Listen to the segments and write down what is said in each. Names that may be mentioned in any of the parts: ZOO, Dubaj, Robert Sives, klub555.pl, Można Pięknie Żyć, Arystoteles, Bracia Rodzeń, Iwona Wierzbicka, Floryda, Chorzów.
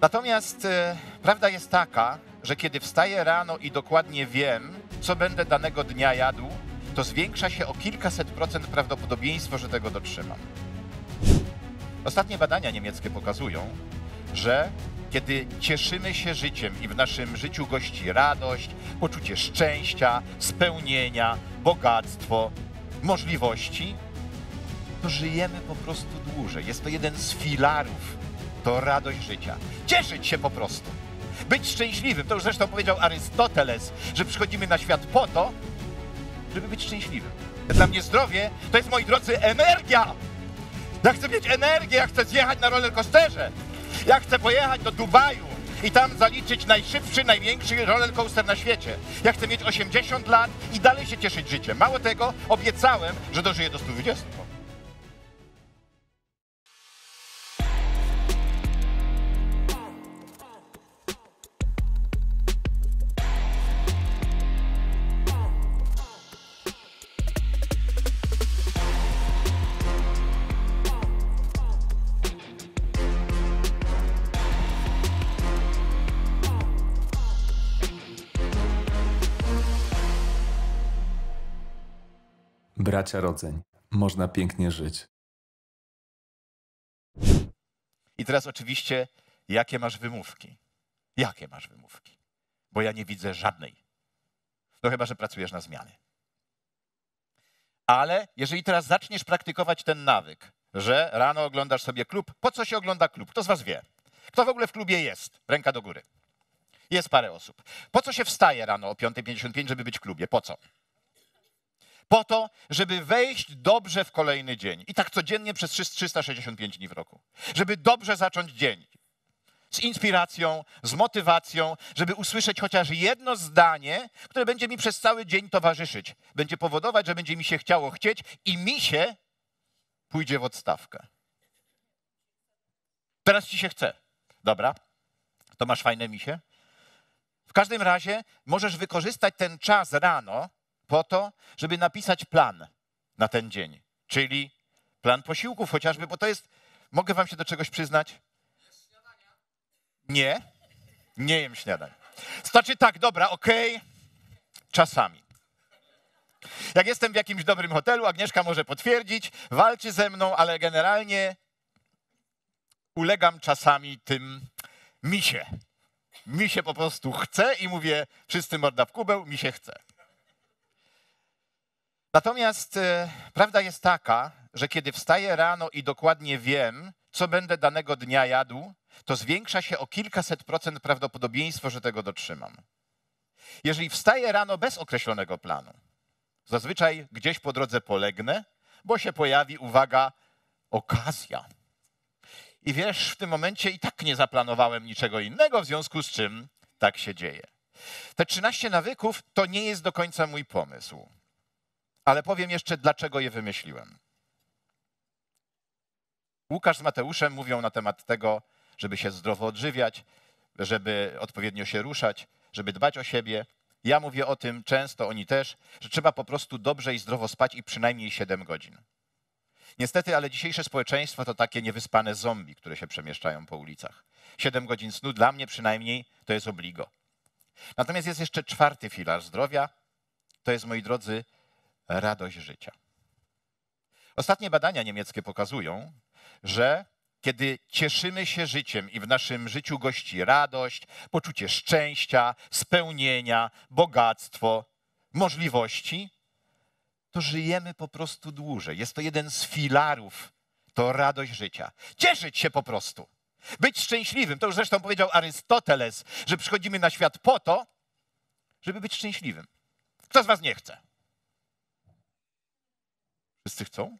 Natomiast prawda jest taka, że kiedy wstaję rano i dokładnie wiem, co będę danego dnia jadł, to zwiększa się o kilkaset procent prawdopodobieństwo, że tego dotrzymam. Ostatnie badania niemieckie pokazują, że kiedy cieszymy się życiem i w naszym życiu gości radość, poczucie szczęścia, spełnienia, bogactwo, możliwości, to żyjemy po prostu dłużej. Jest to jeden z filarów, to radość życia. Cieszyć się po prostu, być szczęśliwym. To już zresztą powiedział Arystoteles, że przychodzimy na świat po to, żeby być szczęśliwym. Dla mnie zdrowie to jest, moi drodzy, energia. Ja chcę mieć energię, ja chcę zjechać na rollercoasterze. Ja chcę pojechać do Dubaju i tam zaliczyć najszybszy, największy rollercoaster na świecie. Ja chcę mieć 80 lat i dalej się cieszyć życiem. Mało tego, obiecałem, że dożyję do 120. Bracia rodzeń. Można pięknie żyć. I teraz oczywiście, jakie masz wymówki? Jakie masz wymówki? Bo ja nie widzę żadnej. No chyba że pracujesz na zmiany. Ale jeżeli teraz zaczniesz praktykować ten nawyk, że rano oglądasz sobie klub, po co się ogląda klub? Kto z was wie? Kto w ogóle w klubie jest? Ręka do góry. Jest parę osób. Po co się wstaje rano o 5:55, żeby być w klubie? Po co? Po to, żeby wejść dobrze w kolejny dzień. I tak codziennie przez 365 dni w roku. Żeby dobrze zacząć dzień. Z inspiracją, z motywacją, żeby usłyszeć chociaż jedno zdanie, które będzie mi przez cały dzień towarzyszyć. Będzie powodować, że będzie mi się chciało chcieć i mi się pójdzie w odstawkę. Teraz ci się chce. Dobra, to masz fajne misie. W każdym razie możesz wykorzystać ten czas rano, po to, żeby napisać plan na ten dzień, czyli plan posiłków chociażby, bo to jest, mogę wam się do czegoś przyznać? Nie, nie jem śniadań. Znaczy tak, dobra, okej, czasami. Jak jestem w jakimś dobrym hotelu, Agnieszka może potwierdzić, walczy ze mną, ale generalnie ulegam czasami tym misie. Mi się po prostu chce i mówię, wszyscy morda w kubeł, mi się chce. Natomiast prawda jest taka, że kiedy wstaję rano i dokładnie wiem, co będę danego dnia jadł, to zwiększa się o kilkaset procent prawdopodobieństwo, że tego dotrzymam. Jeżeli wstaję rano bez określonego planu, zazwyczaj gdzieś po drodze polegnę, bo się pojawi, uwaga, okazja. I wiesz, w tym momencie i tak nie zaplanowałem niczego innego, w związku z czym tak się dzieje. Te 13 nawyków to nie jest do końca mój pomysł. Ale powiem jeszcze, dlaczego je wymyśliłem. Łukasz z Mateuszem mówią na temat tego, żeby się zdrowo odżywiać, żeby odpowiednio się ruszać, żeby dbać o siebie. Ja mówię o tym często, oni też, że trzeba po prostu dobrze i zdrowo spać i przynajmniej 7 godzin. Niestety, ale dzisiejsze społeczeństwo to takie niewyspane zombie, które się przemieszczają po ulicach. 7 godzin snu dla mnie przynajmniej to jest obligo. Natomiast jest jeszcze czwarty filar zdrowia. To jest, moi drodzy, radość życia. Ostatnie badania niemieckie pokazują, że kiedy cieszymy się życiem i w naszym życiu gości radość, poczucie szczęścia, spełnienia, bogactwo, możliwości, to żyjemy po prostu dłużej. Jest to jeden z filarów, to radość życia. Cieszyć się po prostu, być szczęśliwym. To już zresztą powiedział Arystoteles, że przychodzimy na świat po to, żeby być szczęśliwym. Kto z was nie chce? Wszyscy chcą?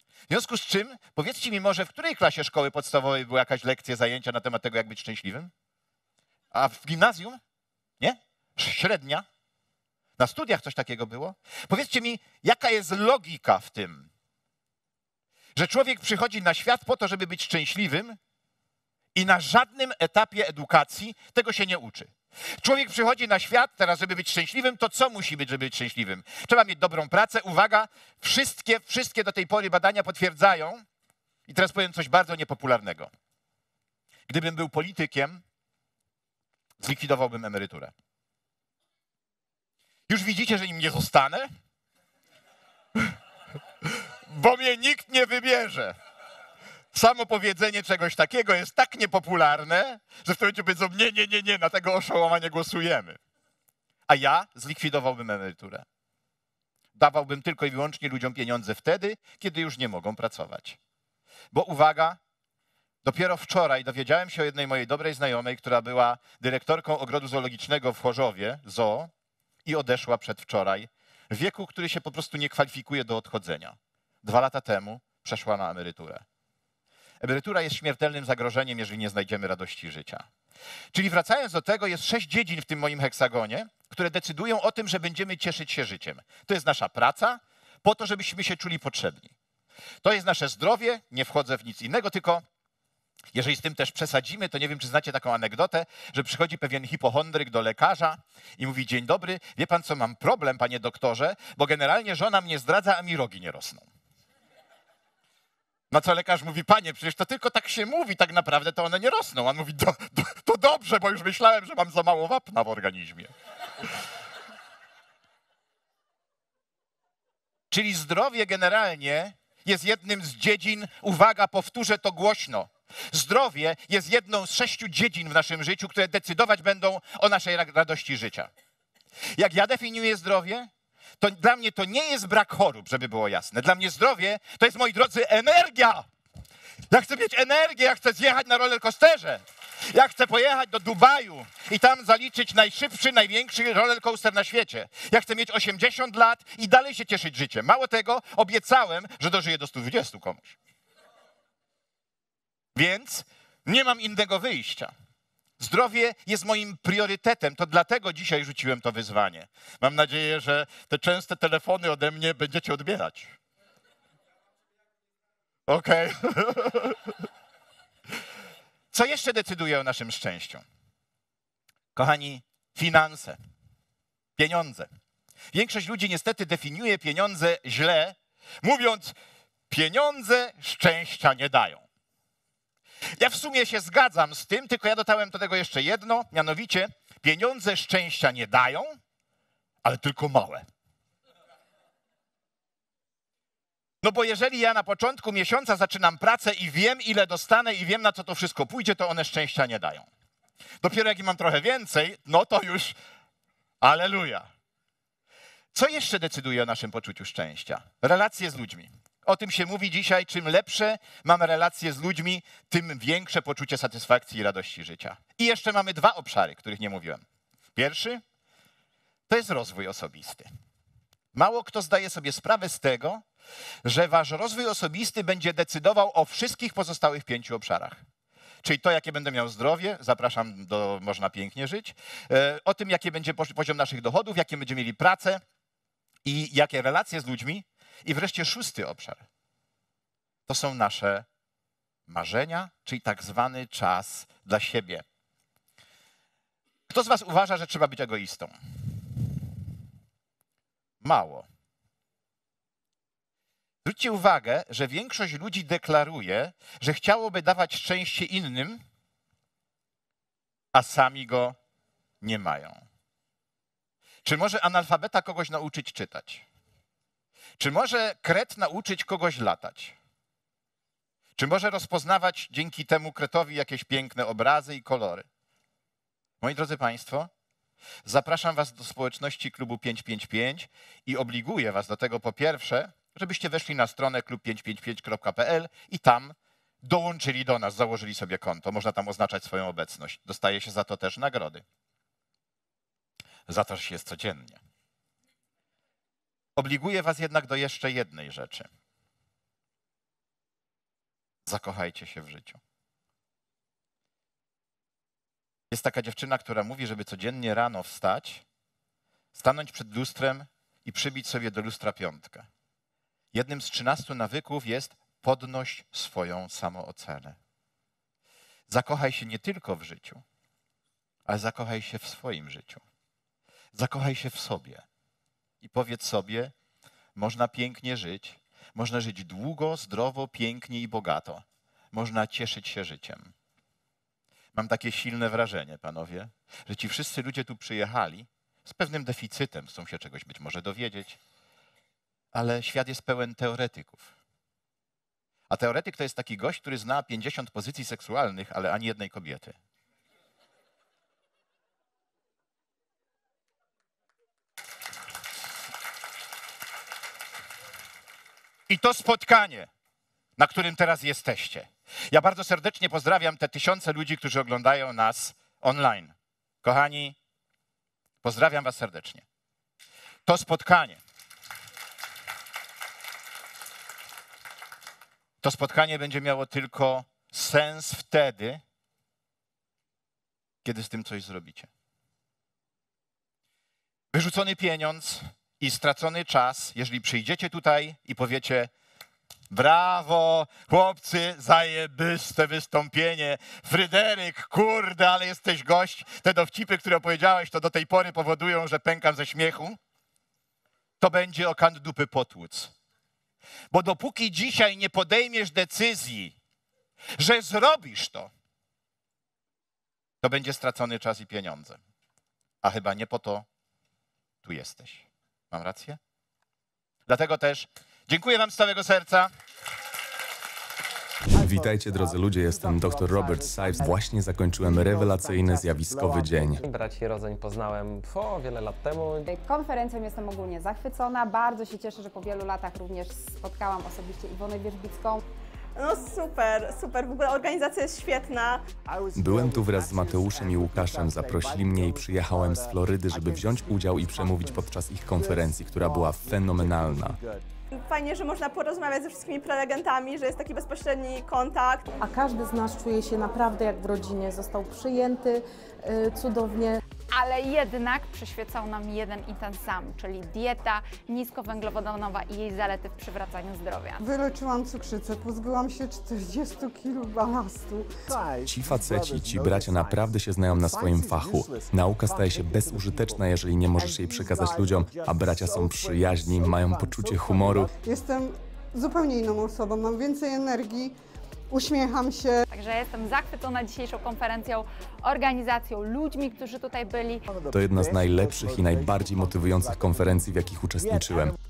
W związku z czym, powiedzcie mi może, w której klasie szkoły podstawowej była jakaś lekcja, zajęcia na temat tego, jak być szczęśliwym? A w gimnazjum? Nie? Średnia? Na studiach coś takiego było? Powiedzcie mi, jaka jest logika w tym, że człowiek przychodzi na świat po to, żeby być szczęśliwym i na żadnym etapie edukacji tego się nie uczy. Człowiek przychodzi na świat teraz, żeby być szczęśliwym, to co musi być, żeby być szczęśliwym? Trzeba mieć dobrą pracę. Uwaga, wszystkie do tej pory badania potwierdzają. I teraz powiem coś bardzo niepopularnego. Gdybym był politykiem, zlikwidowałbym emeryturę. Już widzicie, że im nie zostanę? Bo mnie nikt nie wybierze. Samo powiedzenie czegoś takiego jest tak niepopularne, że w tym momencie powiedzą, nie, na tego oszołoma nie głosujemy. A ja zlikwidowałbym emeryturę. Dawałbym tylko i wyłącznie ludziom pieniądze wtedy, kiedy już nie mogą pracować. Bo uwaga, dopiero wczoraj dowiedziałem się o jednej mojej dobrej znajomej, która była dyrektorką ogrodu zoologicznego w Chorzowie, ZOO, i odeszła przedwczoraj w wieku, który się po prostu nie kwalifikuje do odchodzenia. 2 lata temu przeszła na emeryturę. Emerytura jest śmiertelnym zagrożeniem, jeżeli nie znajdziemy radości życia. Czyli wracając do tego, jest 6 dziedzin w tym moim heksagonie, które decydują o tym, że będziemy cieszyć się życiem. To jest nasza praca, po to, żebyśmy się czuli potrzebni. To jest nasze zdrowie, nie wchodzę w nic innego, tylko jeżeli z tym też przesadzimy, to nie wiem, czy znacie taką anegdotę, że przychodzi pewien hipochondryk do lekarza i mówi, dzień dobry, wie pan co, mam problem, panie doktorze, bo generalnie żona mnie zdradza, a mi rogi nie rosną. Na co lekarz mówi, panie, przecież to tylko tak się mówi, tak naprawdę to one nie rosną. On mówi, to dobrze, bo już myślałem, że mam za mało wapna w organizmie. Czyli zdrowie generalnie jest jednym z dziedzin, uwaga, powtórzę to głośno, zdrowie jest jedną z 6 dziedzin w naszym życiu, które decydować będą o naszej radości życia. Jak ja definiuję zdrowie, to dla mnie to nie jest brak chorób, żeby było jasne. Dla mnie zdrowie to jest, moi drodzy, energia. Ja chcę mieć energię, ja chcę zjechać na rollercoasterze. Ja chcę pojechać do Dubaju i tam zaliczyć najszybszy, największy rollercoaster na świecie. Ja chcę mieć 80 lat i dalej się cieszyć życiem. Mało tego, obiecałem, że dożyję do 120 komuś. Więc nie mam innego wyjścia. Zdrowie jest moim priorytetem, to dlatego dzisiaj rzuciłem to wyzwanie. Mam nadzieję, że te częste telefony ode mnie będziecie odbierać. Okej. Okay. Co jeszcze decyduje o naszym szczęściu? Kochani, finanse, pieniądze. Większość ludzi niestety definiuje pieniądze źle, mówiąc, pieniądze szczęścia nie dają. Ja w sumie się zgadzam z tym, tylko ja dodałem do tego jeszcze jedno, mianowicie pieniądze szczęścia nie dają, ale tylko małe. No bo jeżeli ja na początku miesiąca zaczynam pracę i wiem, ile dostanę i wiem, na co to wszystko pójdzie, to one szczęścia nie dają. Dopiero jak mam trochę więcej, no to już alleluja. Co jeszcze decyduje o naszym poczuciu szczęścia? Relacje z ludźmi. O tym się mówi dzisiaj, czym lepsze mamy relacje z ludźmi, tym większe poczucie satysfakcji i radości życia. I jeszcze mamy 2 obszary, których nie mówiłem. Pierwszy to jest rozwój osobisty. Mało kto zdaje sobie sprawę z tego, że wasz rozwój osobisty będzie decydował o wszystkich pozostałych 5 obszarach. Czyli to, jakie będę miał zdrowie, zapraszam do Można Pięknie Żyć, o tym, jaki będzie poziom naszych dochodów, jakie będziemy mieli pracę i jakie relacje z ludźmi. I wreszcie 6. obszar. To są nasze marzenia, czyli tak zwany czas dla siebie. Kto z was uważa, że trzeba być egoistą? Mało. Zwróćcie uwagę, że większość ludzi deklaruje, że chciałoby dawać szczęście innym, a sami go nie mają. Czy może analfabeta kogoś nauczyć czytać? Czy może kret nauczyć kogoś latać? Czy może rozpoznawać dzięki temu kretowi jakieś piękne obrazy i kolory? Moi drodzy państwo, zapraszam was do społeczności klubu 555 i obliguję was do tego, po pierwsze, żebyście weszli na stronę klub555.pl i tam dołączyli do nas, założyli sobie konto. Można tam oznaczać swoją obecność. Dostaje się za to też nagrody. Za to, że się jest codziennie. Obliguję was jednak do jeszcze jednej rzeczy. Zakochajcie się w życiu. Jest taka dziewczyna, która mówi, żeby codziennie rano wstać, stanąć przed lustrem i przybić sobie do lustra 5. Jednym z 13 nawyków jest podnoś swoją samoocenę. Zakochaj się nie tylko w życiu, ale zakochaj się w swoim życiu. Zakochaj się w sobie. I powiedz sobie, można pięknie żyć, można żyć długo, zdrowo, pięknie i bogato. Można cieszyć się życiem. Mam takie silne wrażenie, panowie, że ci wszyscy ludzie tu przyjechali z pewnym deficytem, chcą się czegoś być może dowiedzieć, ale świat jest pełen teoretyków. A teoretyk to jest taki gość, który zna 50 pozycji seksualnych, ale ani jednej kobiety. I to spotkanie, na którym teraz jesteście. Ja bardzo serdecznie pozdrawiam te tysiące ludzi, którzy oglądają nas online. Kochani, pozdrawiam was serdecznie. To spotkanie. To spotkanie będzie miało tylko sens wtedy, kiedy z tym coś zrobicie. Wyrzucony pieniądz i stracony czas, jeżeli przyjdziecie tutaj i powiecie: brawo, chłopcy, zajebiste wystąpienie. Fryderyk, kurde, ale jesteś gość. Te dowcipy, które opowiedziałeś, to do tej pory powodują, że pękam ze śmiechu. To będzie o kant dupy potłuc. Bo dopóki dzisiaj nie podejmiesz decyzji, że zrobisz to, to będzie stracony czas i pieniądze. A chyba nie po to tu jesteś. Mam rację? Dlatego też dziękuję wam z całego serca. Witajcie, drodzy ludzie, jestem dr Robert Sives. Właśnie zakończyłem rewelacyjny, zjawiskowy dzień. Braci rodzeń poznałem wiele lat temu. Konferencją jestem ogólnie zachwycona. Bardzo się cieszę, że po wielu latach również spotkałam osobiście Iwonę Wierzbicką. No super, super. W ogóle organizacja jest świetna. Byłem tu wraz z Mateuszem i Łukaszem. Zaprosili mnie i przyjechałem z Florydy, żeby wziąć udział i przemówić podczas ich konferencji, która była fenomenalna. Fajnie, że można porozmawiać ze wszystkimi prelegentami, że jest taki bezpośredni kontakt. A każdy z nas czuje się naprawdę jak w rodzinie. Został przyjęty cudownie. Ale jednak przyświecał nam jeden i ten sam, czyli dieta niskowęglowodanowa i jej zalety w przywracaniu zdrowia. Wyleczyłam cukrzycę, pozbyłam się 40 kg balastu. Ci faceci, ci bracia naprawdę się znają na swoim fachu. Nauka staje się bezużyteczna, jeżeli nie możesz jej przekazać ludziom, a bracia są przyjaźni, mają poczucie humoru. Jestem zupełnie inną osobą, mam więcej energii. Uśmiecham się. Także jestem zachwycona dzisiejszą konferencją, organizacją, ludźmi, którzy tutaj byli. To jedna z najlepszych i najbardziej motywujących konferencji, w jakich uczestniczyłem.